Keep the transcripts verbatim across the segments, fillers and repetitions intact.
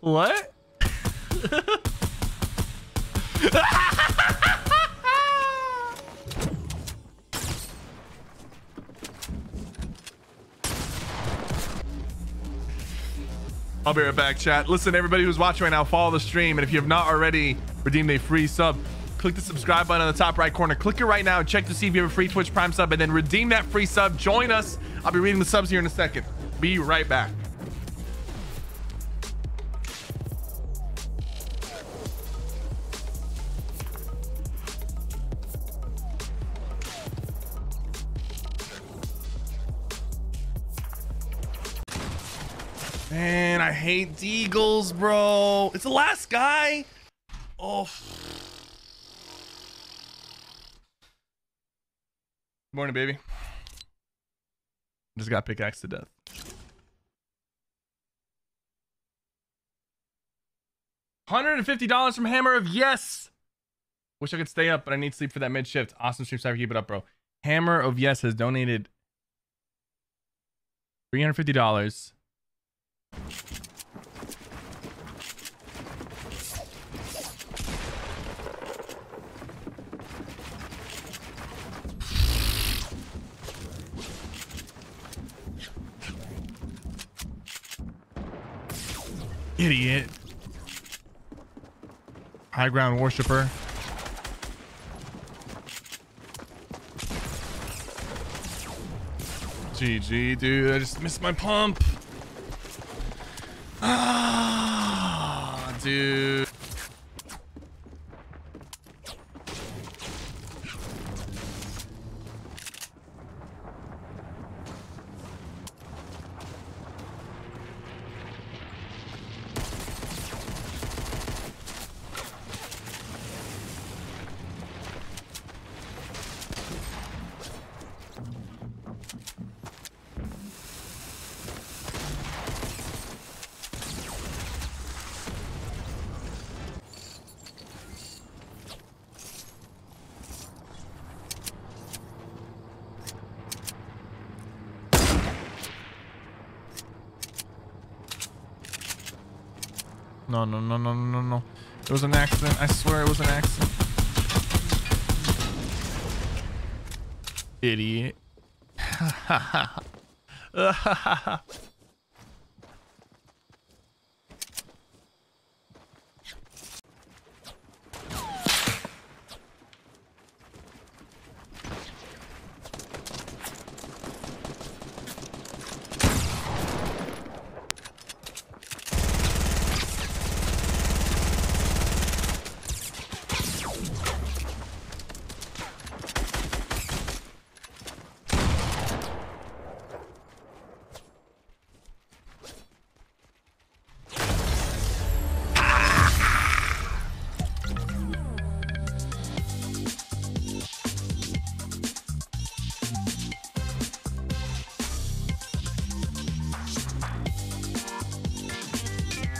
What? I'll be right back, chat. Listen, everybody who's watching right now, follow the stream. And if you have not already redeemed a free sub, click the subscribe button on the top right corner. Click it right now and check to see if you have a free Twitch Prime sub, and then redeem that free sub. Join us. I'll be reading the subs here in a second. Be right back. Man, I hate Deagles, bro. It's the last guy. Oh. Morning, baby. Just got pickaxed to death. one hundred fifty dollars from Hammer of Yes. Wish I could stay up, but I need sleep for that mid shift. Awesome stream, Cypher. Keep it up, bro. Hammer of Yes has donated three hundred fifty dollars. Idiot. High ground worshiper. G G, dude. I just missed my pump. Ah, dude. No, no, no, no, no, no. It was an accident. I swear it was an accident. Idiot.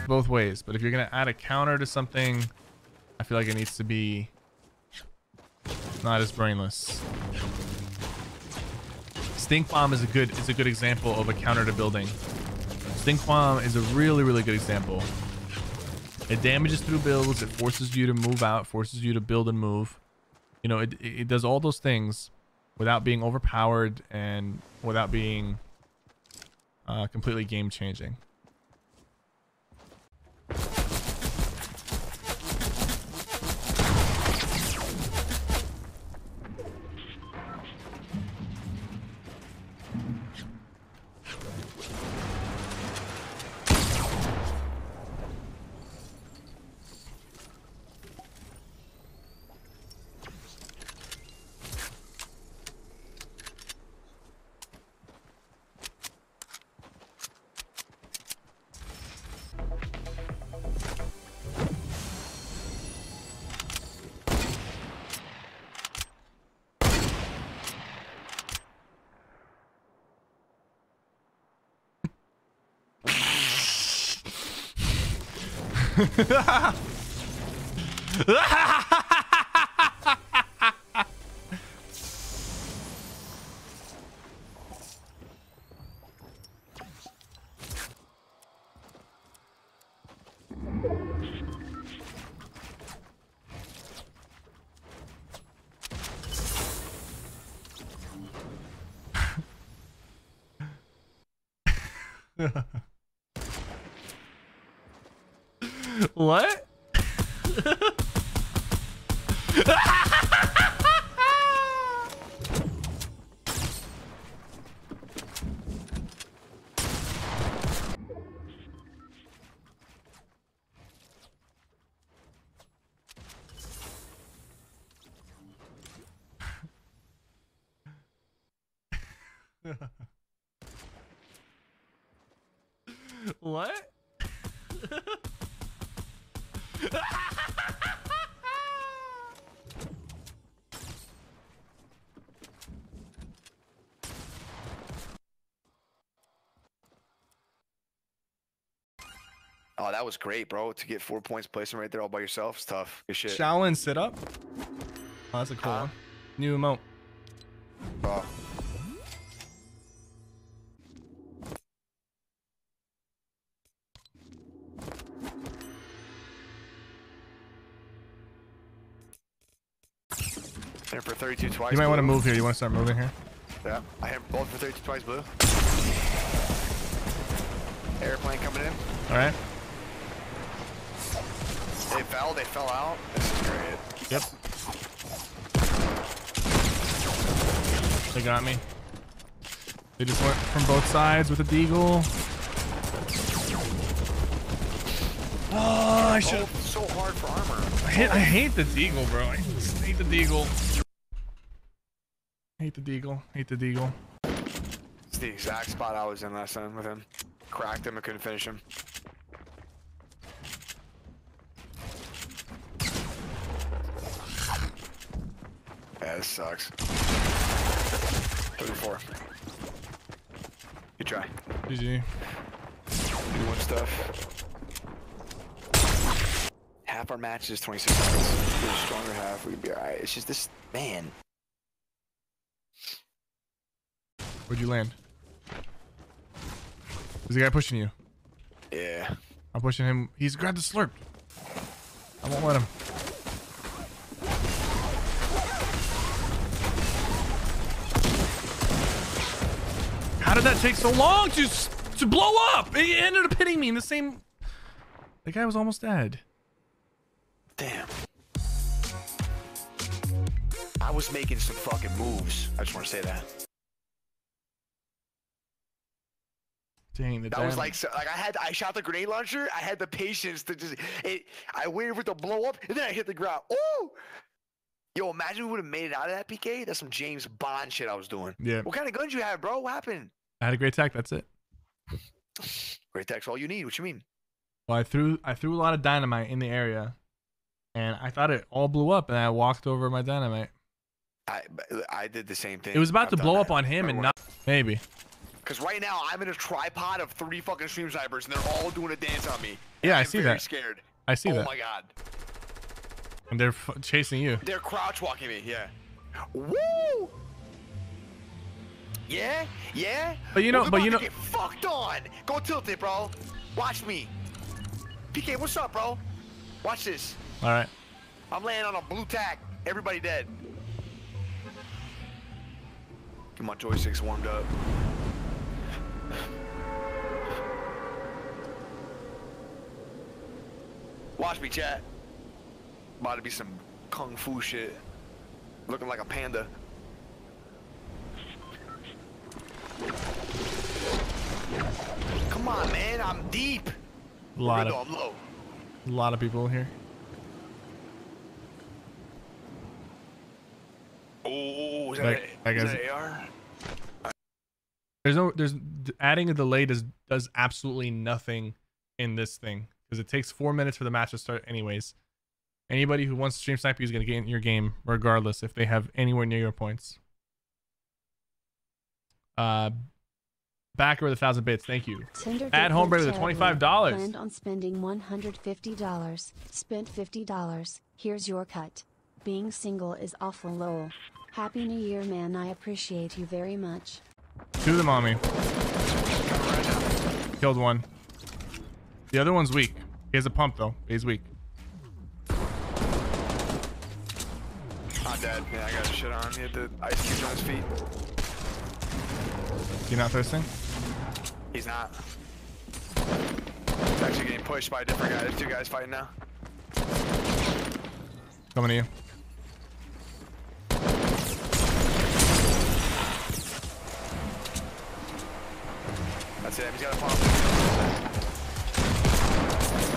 Both ways, but if you're gonna add a counter to something, I feel like it needs to be not as brainless. Stink bomb is a good is a good example of a counter to building. Stink bomb is a really really good example. It damages through builds, it forces you to move out, forces you to build and move. You know, it it does all those things without being overpowered and without being uh, completely game changing. What? What? Oh, that was great, bro. To get four points placement right there all by yourself is tough. Good shit. Shaolin sit up. Oh, that's a cool uh, one. New emote. Oh. Hit for thirty-two twice. You might blue. want to move here. You want to start moving here? Yeah. I hit both for thirty-two twice, blue. Airplane coming in. All right. They fell. They fell out. This is great. Yep. They got me. They just went from both sides with a deagle. Oh, I should. Oh, so hard for armor. I hate, I hate the deagle, bro. I just hate the deagle. Hate the deagle. Hate the deagle. It's the exact spot I was in last time with him. Cracked him and couldn't finish him. Yeah, this sucks. thirty-four. You try. G G. Do one stuff. Half our match is twenty-six seconds. We're stronger half. We'd be alright. It's just this man. Where'd you land? Is the guy pushing you? Yeah. I'm pushing him. He's grabbed the slurp. I won't let him. How did that take so long to to blow up? It ended up hitting me in the same. The guy was almost dead. Damn. I was making some fucking moves. I just want to say that. Dang, the that damage. was like, so, like I had, I shot the grenade launcher. I had the patience to just, it, I waited for it to blow up, and then I hit the ground. Ooh! Yo, imagine we would have made it out of that P K. That's some James Bond shit I was doing. Yeah. What kind of guns you have, bro? What happened? I had a great tech. That's it. Great tech's all you need. What you mean? Well, I threw, I threw a lot of dynamite in the area, and I thought it all blew up, and I walked over my dynamite. I, I did the same thing. It was about I've to blow up that. on him, and not maybe. Cause right now I'm in a tripod of three fucking stream snipers and they're all doing a dance on me. Yeah, I see that. I'm scared. I see that. Oh my god. And they're f chasing you. They're crouch walking me. Yeah. Woo. Yeah. Yeah. But you know. Well, but you know. Get fucked on. Go tilt it, bro. Watch me. P K, what's up, bro? Watch this. All right. I'm laying on a blue tack. Everybody dead. Get my joysticks warmed up. Watch me, chat. About to be some kung fu shit. Looking like a panda. Come on, man. I'm deep. A lot of, I'm low. A lot of people here. Oh, is that, like, a, like is that A R? There's no, there's adding a delay does does absolutely nothing in this thing because it takes four minutes for the match to start anyways. Anybody who wants to stream sniper is gonna get in your game regardless if they have anywhere near your points. Uh, Backer with a thousand bits. Thank you. At Homebrew with twenty-five dollars. Planned on spending one hundred fifty dollars. Spent fifty dollars. Here's your cut. Being single is awful, lol. Happy New Year, man. I appreciate you very much. Two of them on me. Killed one. The other one's weak. He has a pump, though. He's weak. I'm dead. Yeah, I got shit on. He had the ice cube on his feet. You're not thirsting? He's not. He's actually getting pushed by a different guy. There's two guys fighting now. Coming to you. That's it. He's got a pump.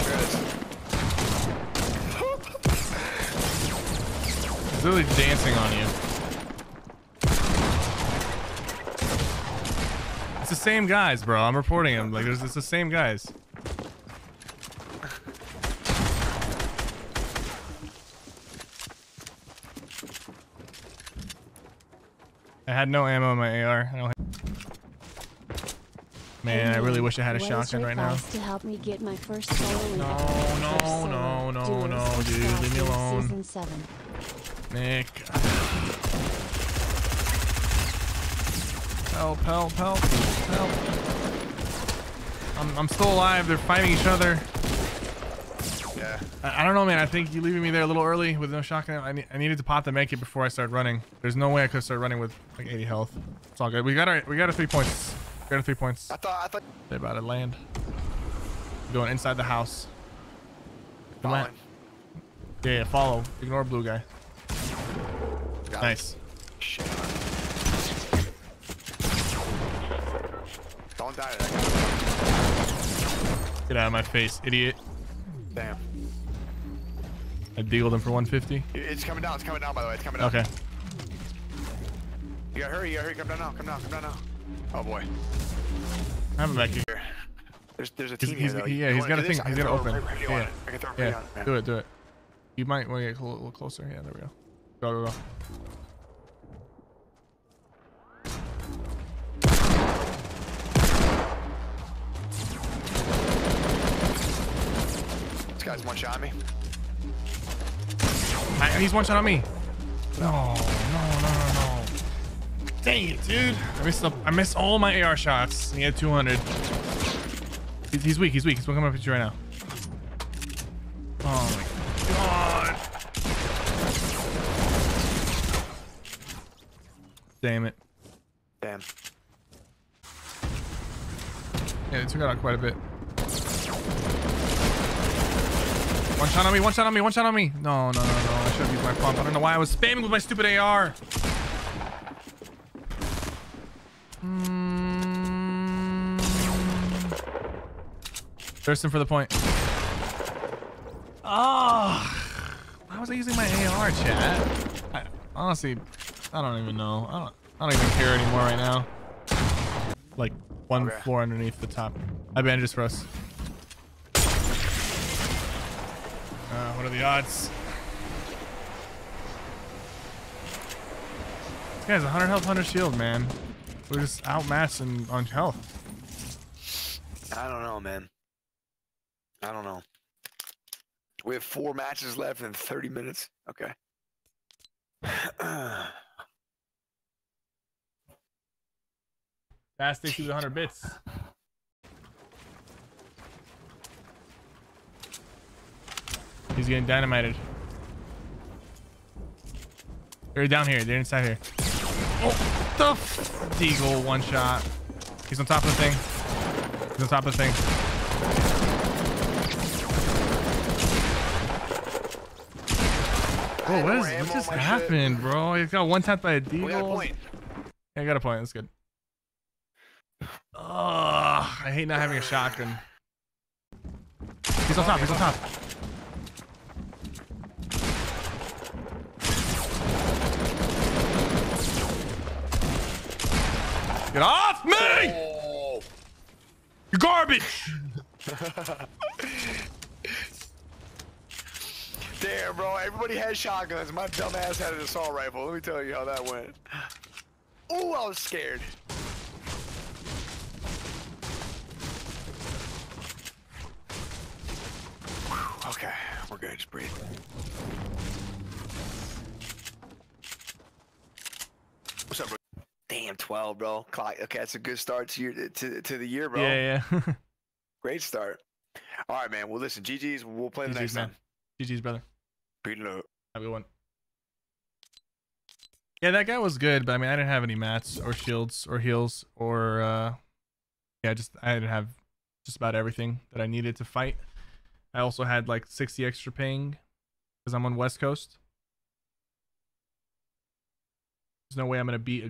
There it is. He's literally dancing on you. It's the same guys, bro. I'm reporting him. Like, there's, it's the same guys. I had no ammo in my A R. I don't have Man, I really wish I had a shotgun right now. To help me get my first no, no, no, no, no, dude, leave me alone. Nick. Help, help, help, help. I'm, I'm still alive. They're fighting each other. Yeah. I, I don't know, man. I think you're leaving me there a little early with no shotgun. I, ne I needed to pop the make it before I started running. There's no way I could start running with like eighty health. It's all good. We got our, we got our three points. Got to three points. I thought, I thought. They're about to land. Going inside the house. Come on. Yeah, yeah, follow. Ignore blue guy. Got nice. Shit. Don't die. Get out of my face, idiot. Damn. I dealed him for one fifty. It's coming down. It's coming down, by the way. It's coming down. Okay. You gotta hurry. You gotta hurry. Come down now. Come down. Come down now. Oh boy. I'm back here. There's, there's a team he's, here. He's, yeah, he's got a thing. He's got to open. Right, right, yeah. I can throw yeah. On, man. Do it, do it. You might want to get a little closer. Yeah, there we go. Go, go, go. This guy's one shot on me. I, he's one shot on me. No, no, no, no, no. Dang it, dude. I missed, up, I missed all my A R shots. And he had two hundred. He's, he's weak. He's weak. He's coming up at you right now. Oh, my God. Damn it. Damn. Yeah, they took out quite a bit. One shot on me. One shot on me. One shot on me. No, no, no, no. I should have used my pump. I don't know why I was spamming with my stupid A R. Thirsting for the point. Oh, why was I using my A R, chat? I, honestly, I don't even know. I don't. I don't even care anymore right now. Like one okay. Floor underneath the top. I bandages for us. Uh, what are the odds? This guy's one hundred health, one hundred shield, man. We're just outmatched and on health. I don't know, man. I don't know. We have four matches left in thirty minutes. Okay. Fast takes you to one hundred bits. He's getting dynamited. They're down here. They're inside here. Oh. The Deagle one shot. He's on top of the thing. He's on top of the thing. Whoa, what, is, what just happened, shit. Bro? He got one tap by a Deagle. I got a point. Yeah, I got a point. That's good. Ugh, I hate not having a shotgun. He's on top. He's on top. Get off me! Oh. You garbage! Damn, bro. Everybody had shotguns. My dumb ass had an assault rifle. Let me tell you how that went. Ooh, I was scared. Okay, we're good. Just breathe. What's up, bro? Damn, twelve, bro. Clock. Okay, that's a good start to your to to the year, bro. Yeah, yeah. Great start. All right, man. Well, listen, G G's. We'll play the next man. time. G G's, brother. Beat it up. Have a good one. Yeah, that guy was good, but I mean, I didn't have any mats or shields or heals or uh, yeah, just I didn't have just about everything that I needed to fight. I also had like sixty extra ping because I'm on West Coast. There's no way I'm gonna beat a